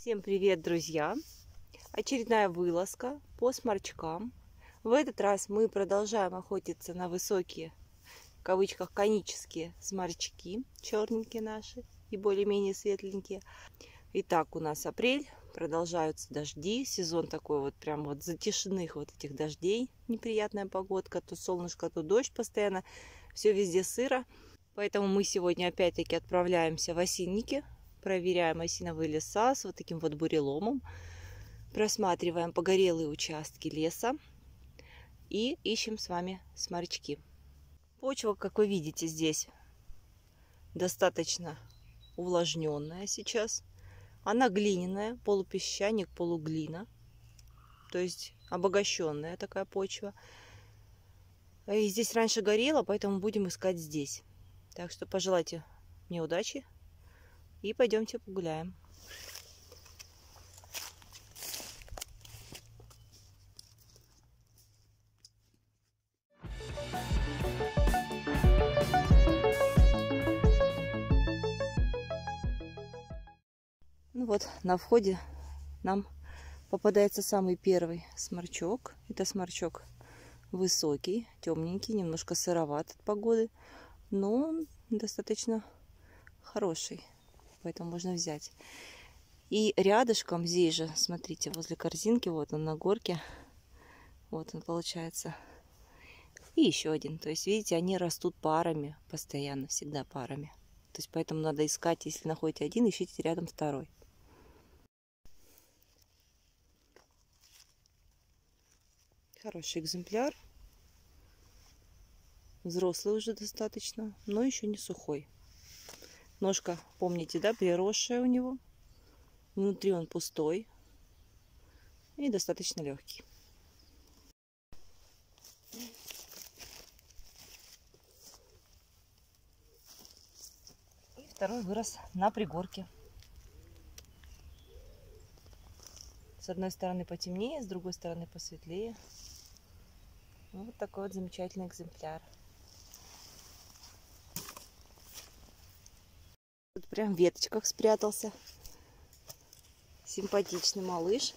Всем привет, друзья! Очередная вылазка по сморчкам. В этот раз мы продолжаем охотиться на высокие, в кавычках, конические сморчки, черненькие наши и более-менее светленькие. Итак, у нас апрель, продолжаются дожди, сезон такой вот прям вот затишных вот этих дождей, неприятная погодка, то солнышко, то дождь постоянно, все везде сыро. Поэтому мы сегодня опять-таки отправляемся в осинники. Проверяем осиновые леса с вот таким вот буреломом. Просматриваем погорелые участки леса. И ищем с вами сморчки. Почва, как вы видите, здесь достаточно увлажненная сейчас. Она глиняная, полупесчаник, полуглина. То есть обогащенная такая почва. И здесь раньше горело, поэтому будем искать здесь. Так что пожелайте мне удачи. И пойдемте погуляем. Ну вот, на входе нам попадается самый первый сморчок. Это сморчок высокий, темненький, немножко сыроват от погоды, но достаточно хороший. Поэтому можно взять. И рядышком здесь же, смотрите, возле корзинки, вот он на горке. Вот он получается. И еще один. То есть, видите, они растут парами, постоянно, всегда парами. То есть, поэтому надо искать, если находите один, ищите рядом второй. Хороший экземпляр. Взрослый уже достаточно, но еще не сухой. Ножка, помните, да, приросшая у него. Внутри он пустой и достаточно легкий. И второй вырос на пригорке. С одной стороны потемнее, с другой стороны посветлее. Вот такой вот замечательный экземпляр. Прям в веточках спрятался. Симпатичный малыш.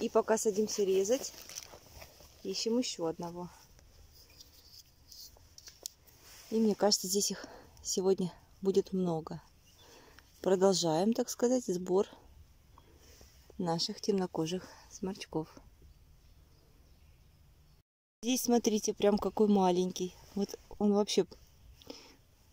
И пока садимся резать, ищем еще одного. И мне кажется, здесь их сегодня будет много. Продолжаем, так сказать, сбор наших темнокожих сморчков. Здесь, смотрите, прям какой маленький. Вот он вообще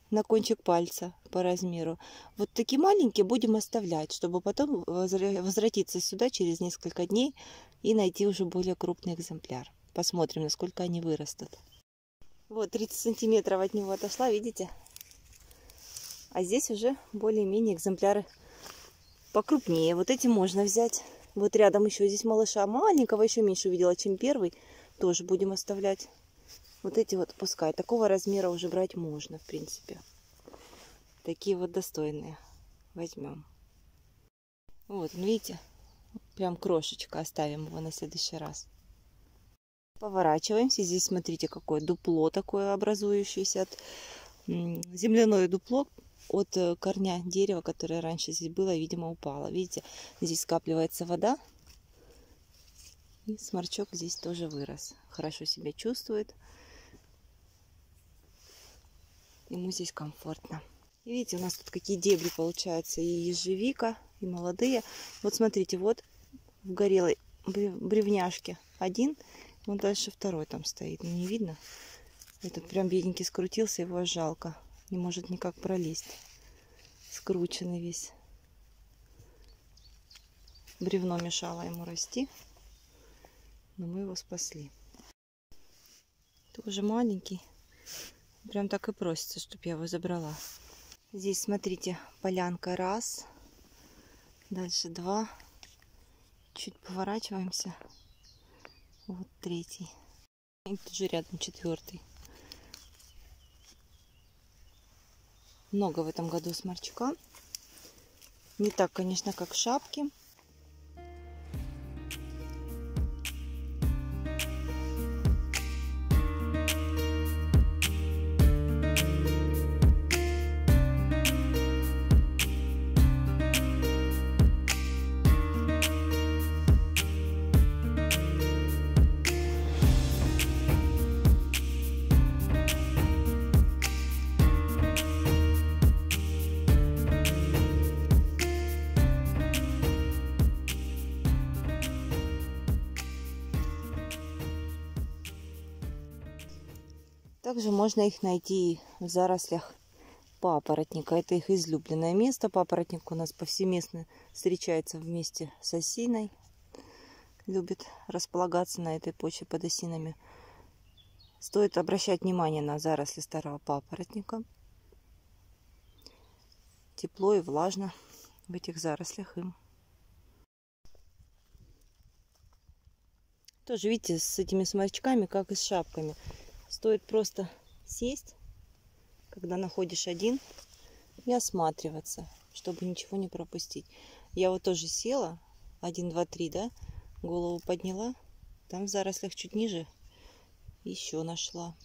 на кончик пальца по размеру. Вот такие маленькие будем оставлять, чтобы потом возвратиться сюда через несколько дней и найти уже более крупный экземпляр. Посмотрим, насколько они вырастут. Вот 30 сантиметров от него отошла, видите? А здесь уже более-менее экземпляры покрупнее. Вот эти можно взять. Вот рядом еще здесь малыша маленького, еще меньше увидела, чем первый. Тоже будем оставлять. Вот эти вот пускай. Такого размера уже брать можно, в принципе. Такие вот достойные. Возьмем. Вот, ну видите, прям крошечка. Оставим его на следующий раз. Поворачиваемся. Здесь, смотрите, какое дупло такое образующееся. Земляное дупло от корня дерева, которое раньше здесь было, видимо, упало. Видите, здесь скапливается вода. И сморчок здесь тоже вырос. Хорошо себя чувствует. Ему здесь комфортно. И видите, у нас тут какие дебри получаются. И ежевика, и молодые. Вот смотрите, вот в горелой бревняшке один. Вон дальше второй там стоит. Не видно? Этот прям бедненький скрутился, его жалко. Не может никак пролезть. Скрученный весь. Бревно мешало ему расти. Но мы его спасли. Тоже маленький. Прям так и просится, чтобы я его забрала. Здесь, смотрите, полянка раз. Дальше два. Чуть поворачиваемся. Вот третий. И тут же рядом четвертый. Много в этом году сморчка. Не так, конечно, как шапки. Также можно их найти в зарослях папоротника. Это их излюбленное место. Папоротник у нас повсеместно встречается вместе с осиной. Любит располагаться на этой почве под осинами. Стоит обращать внимание на заросли старого папоротника. Тепло и влажно в этих зарослях им. Тоже, видите, с этими сморчками, как и с шапками. Стоит просто сесть, когда находишь один, и осматриваться, чтобы ничего не пропустить. Я вот тоже села, 1, 2, 3, да, голову подняла. Там в зарослях чуть ниже еще нашла.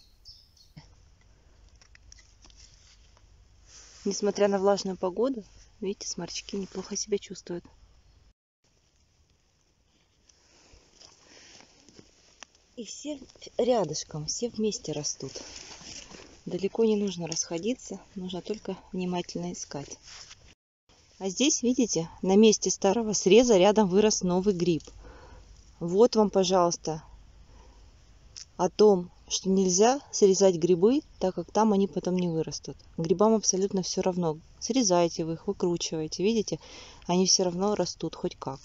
Несмотря на влажную погоду, видите, сморчки неплохо себя чувствуют. И все рядышком, все вместе растут. Далеко не нужно расходиться, нужно только внимательно искать. А здесь, видите, на месте старого среза рядом вырос новый гриб. Вот вам, пожалуйста, о том, что нельзя срезать грибы, так как там они потом не вырастут. Грибам абсолютно все равно. Срезайте вы их, выкручиваете, видите, они все равно растут хоть как.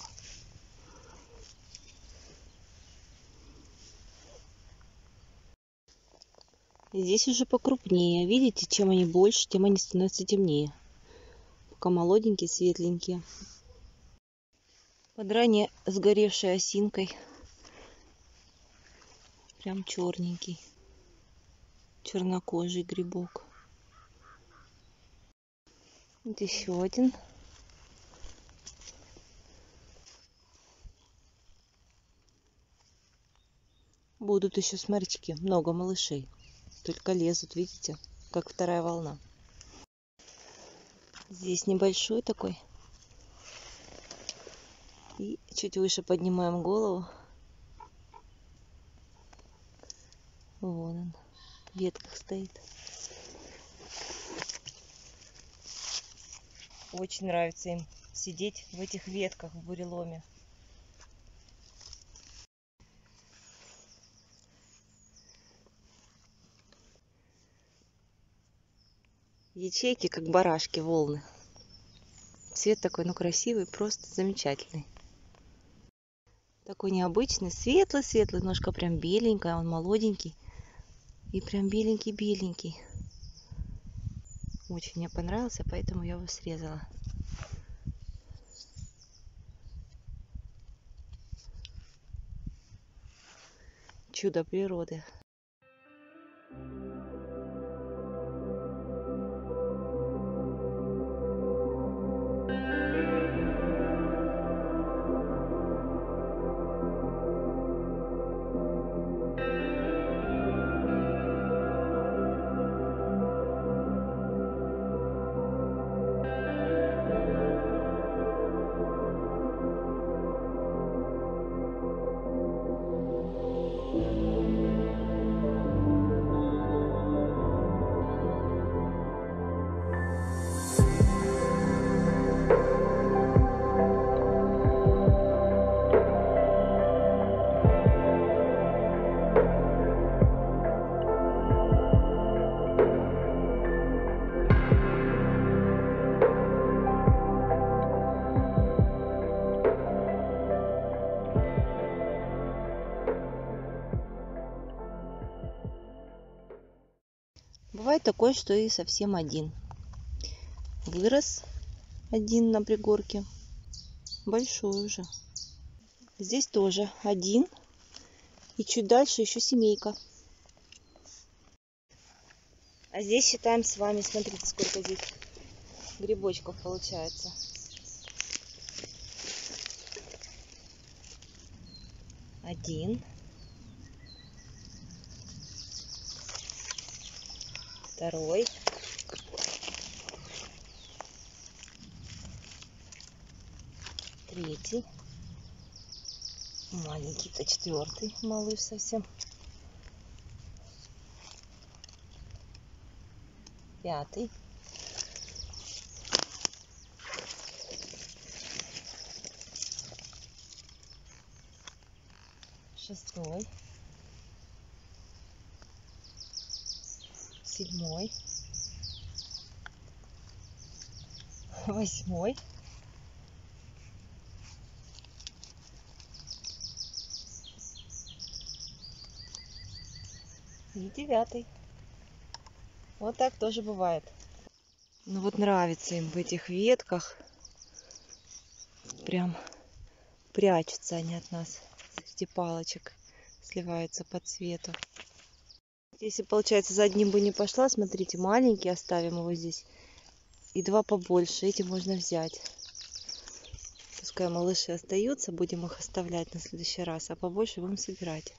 И здесь уже покрупнее. Видите, чем они больше, тем они становятся темнее. Пока молоденькие, светленькие. Под ранее сгоревшей осинкой прям черненький, чернокожий грибок. Вот еще один. Будут еще сморчки, много малышей. Только лезут, видите, как вторая волна. Здесь небольшой такой. И чуть выше поднимаем голову. Вон он, в ветках стоит. Очень нравится им сидеть в этих ветках в буреломе. Ячейки, как барашки, волны. Цвет такой, ну, красивый, просто замечательный. Такой необычный, светлый-светлый, ножка прям беленькая, он молоденький. И прям беленький-беленький. Очень мне понравился, поэтому я его срезала. Чудо природы. Бывает такое, что и совсем один. Вырос один на пригорке. Большой уже. Здесь тоже один. И чуть дальше еще семейка. А здесь считаем с вами. Смотрите, сколько здесь грибочков получается. Один. Второй. Третий. Маленький-то четвертый, малыш совсем. Пятый. Шестой. седьмой, восьмой, и девятый. Вот так тоже бывает. Ну вот нравится им в этих ветках. Прям прячутся они от нас. Среди палочек сливаются по цвету. Если, получается, за одним бы не пошла, смотрите, маленький оставим его здесь. И два побольше. Эти можно взять. Пускай малыши остаются, будем их оставлять на следующий раз. А побольше будем собирать.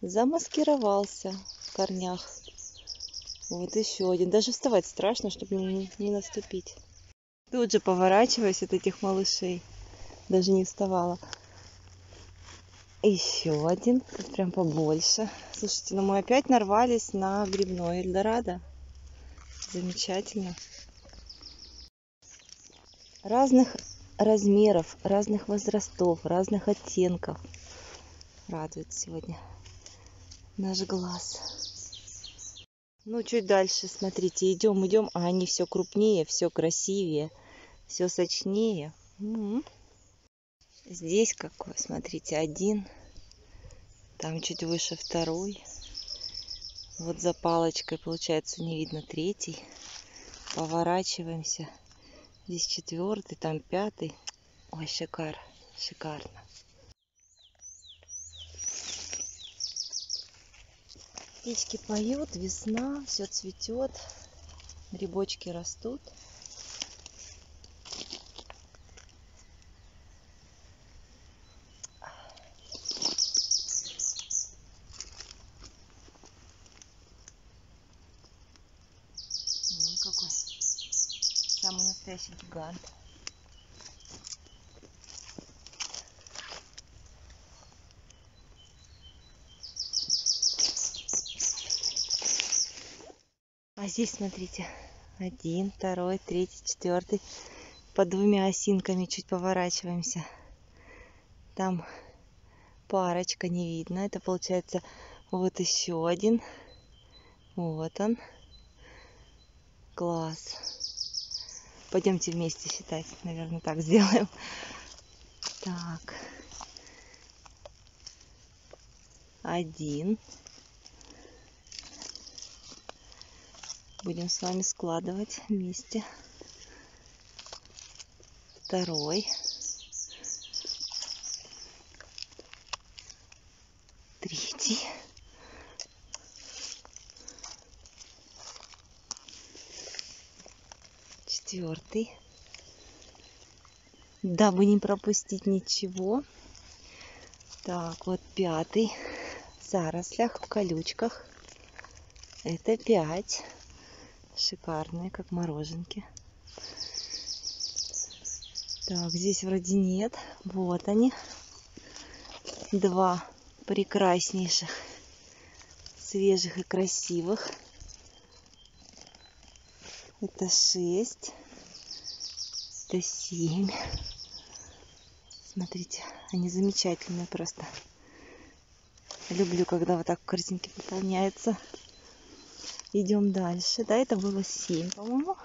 Замаскировался в корнях. Вот еще один. Даже вставать страшно, чтобы не наступить. Тут же поворачиваюсь от этих малышей. Даже не вставала. Еще один. Тут прям побольше. Слушайте, ну мы опять нарвались на грибной Эльдорадо. Замечательно. Разных размеров, разных возрастов, разных оттенков. Радует сегодня наш глаз. Ну, чуть дальше, смотрите, идем, идем, а они все крупнее, все красивее, все сочнее. Здесь какой, смотрите, один, там чуть выше второй. Вот за палочкой, получается, не видно третий. Поворачиваемся. Здесь четвертый, там пятый. Ой, шикарно, шикарно. Птички поют, весна, все цветет, грибочки растут. Какой самый настоящий гигант. А здесь, смотрите, один, второй, третий, четвертый. Под двумя осинками чуть поворачиваемся. Там парочка не видно. Это получается вот еще один. Вот он. Класс. Пойдемте вместе считать. Наверное, так сделаем. Так. Один. Будем с вами складывать вместе. Второй. Третий. Четвертый. Дабы не пропустить ничего. Так, вот пятый. В зарослях, в колючках. Это пять. Шикарные, как мороженки. Так, здесь вроде нет. Вот они. Два прекраснейших, свежих и красивых. Это 6. Это 7. Смотрите, они замечательные просто. Люблю, когда вот так картинки пополняются. Идем дальше. Да, это было 7, по-моему.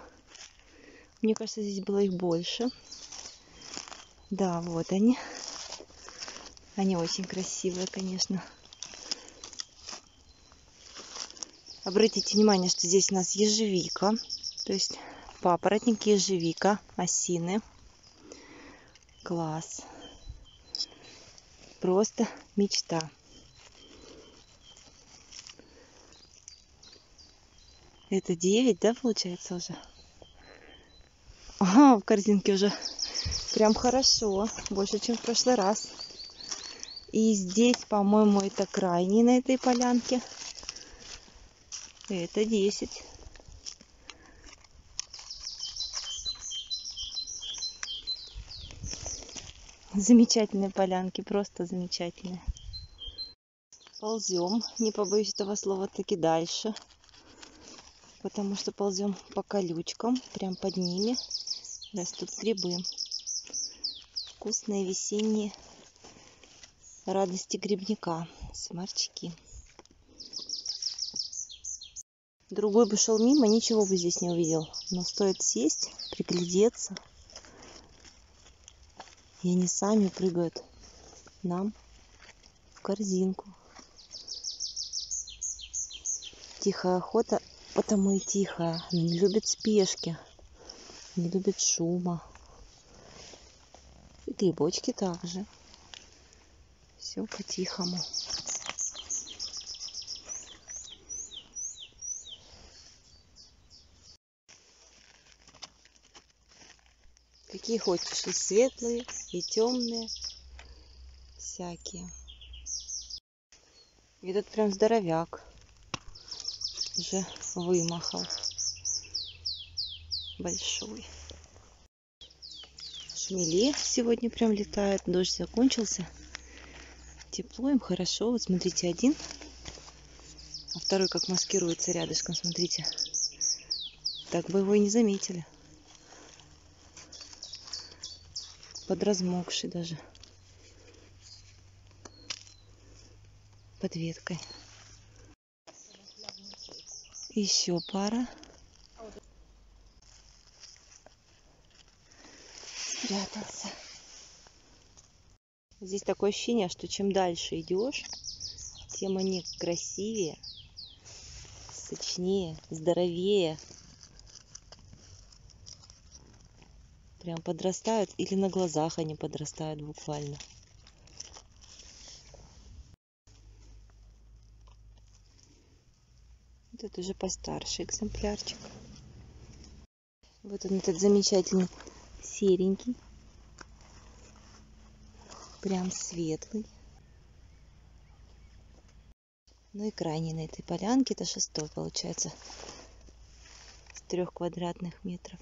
Мне кажется, здесь было их больше. Да, вот они. Они очень красивые, конечно. Обратите внимание, что здесь у нас ежевика. То есть папоротник, ежевика, осины. Класс. Просто мечта. Это 9, да, получается уже? Ага, в корзинке уже прям хорошо. Больше, чем в прошлый раз. И здесь, по-моему, это крайний на этой полянке. Это 10. Замечательные полянки, просто замечательные. Ползем, не побоюсь этого слова, таки дальше. Потому что ползем по колючкам, прям под ними растут грибы. Вкусные весенние радости грибника, сморчки. Другой бы шел мимо, ничего бы здесь не увидел. Но стоит сесть, приглядеться. И они сами прыгают нам в корзинку. Тихая охота, потому и тихая. Она не любит спешки, не любит шума. И грибочки также. Все по-тихому. Какие хочешь, и светлые, и темные, всякие. Этот прям здоровяк уже вымахал, большой. Шмели сегодня прям летают, дождь закончился, тепло им хорошо. Вот смотрите, один, а второй как маскируется рядышком, смотрите, так бы его и не заметили. Подразмокший даже. Под веткой. Еще пара. Спрятался. Здесь такое ощущение, что чем дальше идешь, тем они красивее, сочнее, здоровее. Прям подрастают, или на глазах они подрастают буквально. Тут уже постарше экземплярчик. Вот он, этот замечательный серенький. Прям светлый. Ну и крайний на этой полянке, это 6-й получается, с 3 квадратных метров.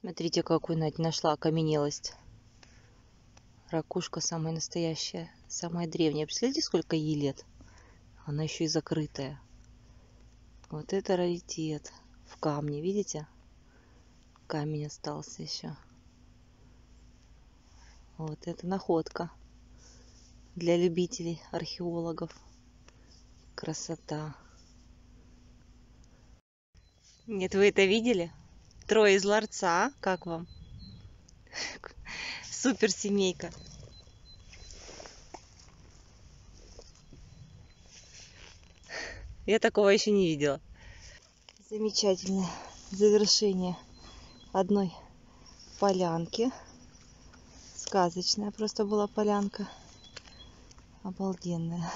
Смотрите, какую Надь нашла окаменелость. Ракушка самая настоящая, самая древняя. Представляете, сколько ей лет? Она еще и закрытая. Вот это раритет. В камне, видите? Камень остался еще. Вот это находка для любителей, археологов. Красота. Нет, вы это видели? Трое из ларца, как вам? Супер семейка. Я такого еще не видела. Замечательное завершение одной полянки. Сказочная просто была полянка. Обалденная.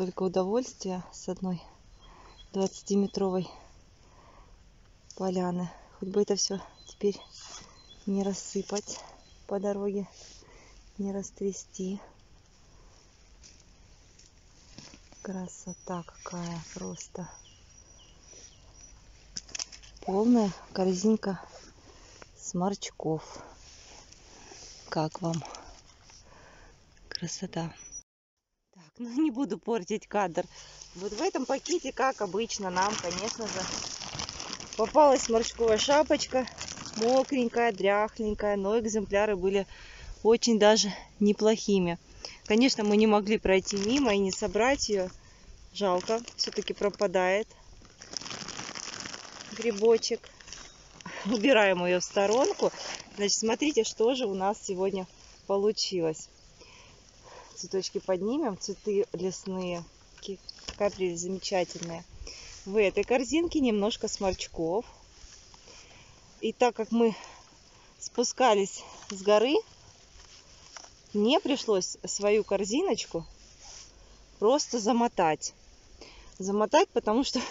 столько удовольствия с одной 20-метровой поляны. Хоть бы это все теперь не рассыпать по дороге, не растрясти. Красота какая просто. Полная корзинка сморчков. Как вам? Красота. Так, ну не буду портить кадр. Вот в этом пакете, как обычно, нам, конечно же, попалась сморчковая шапочка. Мокренькая, дряхленькая, но экземпляры были очень даже неплохими. Конечно, мы не могли пройти мимо и не собрать ее. Жалко, все-таки пропадает грибочек. Убираем ее в сторонку. Значит, смотрите, что же у нас сегодня получилось. Цветочки поднимем, цветы лесные. Какая прелесть, замечательная. В этой корзинке немножко сморчков. И так как мы спускались с горы, мне пришлось свою корзиночку просто замотать. Замотать, потому что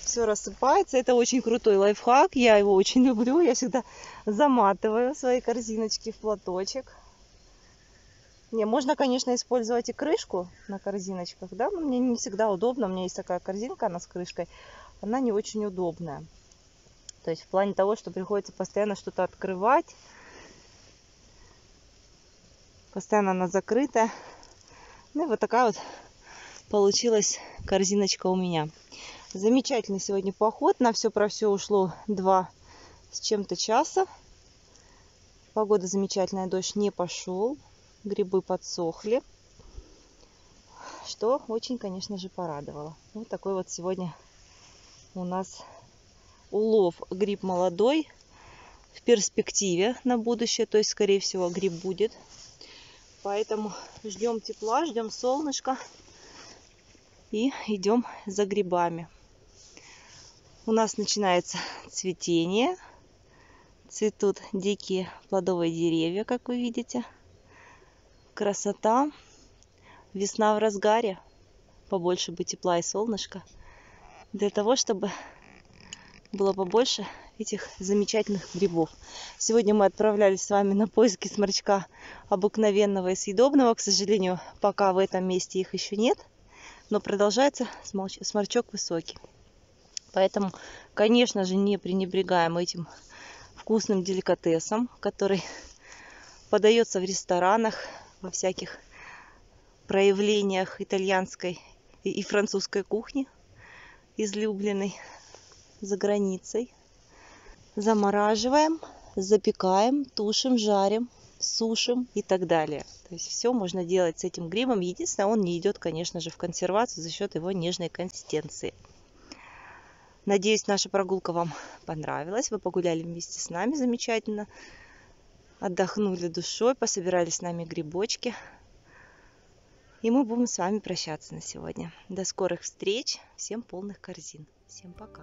все рассыпается. Это очень крутой лайфхак. Я его очень люблю. Я всегда заматываю свои корзиночки в платочек. Не, можно, конечно, использовать и крышку на корзиночках, да? Но мне не всегда удобно. У меня есть такая корзинка, она с крышкой. Она не очень удобная. То есть в плане того, что приходится постоянно что-то открывать. Постоянно она закрыта. Ну и вот такая вот получилась корзиночка у меня. Замечательный сегодня поход. На все про все ушло 2 с чем-то часа. Погода замечательная, дождь не пошел. Грибы подсохли. Что очень, конечно же, порадовало. Вот такой вот сегодня у нас улов. Гриб молодой. В перспективе на будущее. То есть, скорее всего, гриб будет. Поэтому ждем тепла, ждем солнышка и идем за грибами. У нас начинается цветение. Цветут дикие плодовые деревья, как вы видите. Красота. Весна в разгаре. Побольше бы тепла и солнышка. Для того, чтобы было побольше этих замечательных грибов. Сегодня мы отправлялись с вами на поиски сморчка обыкновенного и съедобного. К сожалению, пока в этом месте их еще нет. Но продолжается сморчок высокий. Поэтому, конечно же, не пренебрегаем этим вкусным деликатесом, который подается в ресторанах, во всяких проявлениях итальянской и французской кухни, излюбленной за границей. Замораживаем, запекаем, тушим, жарим, сушим и так далее. То есть все можно делать с этим грибом. Единственное, он не идет, конечно же, в консервацию за счет его нежной консистенции. Надеюсь, наша прогулка вам понравилась. Вы погуляли вместе с нами замечательно. Отдохнули душой, пособирали с нами грибочки. И мы будем с вами прощаться на сегодня. До скорых встреч. Всем полных корзин. Всем пока.